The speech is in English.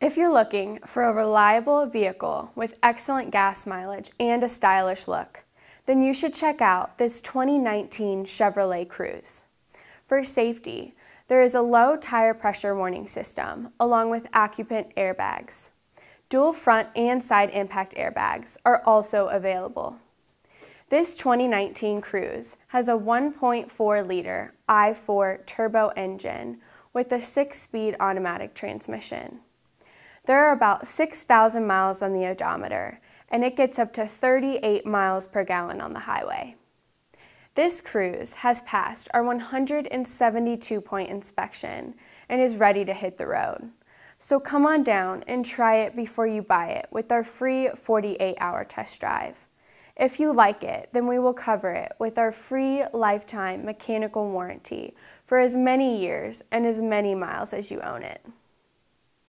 If you're looking for a reliable vehicle with excellent gas mileage and a stylish look, then you should check out this 2019 Chevrolet Cruze. For safety, there is a low tire pressure warning system along with occupant airbags. Dual front and side impact airbags are also available. This 2019 Cruze has a 1.4-liter i4 turbo engine with a 6-speed automatic transmission. There are about 6,000 miles on the odometer, and it gets up to 38 miles per gallon on the highway. This Cruze has passed our 172-point inspection and is ready to hit the road. So come on down and try it before you buy it with our free 48-hour test drive. If you like it, then we will cover it with our free lifetime mechanical warranty for as many years and as many miles as you own it.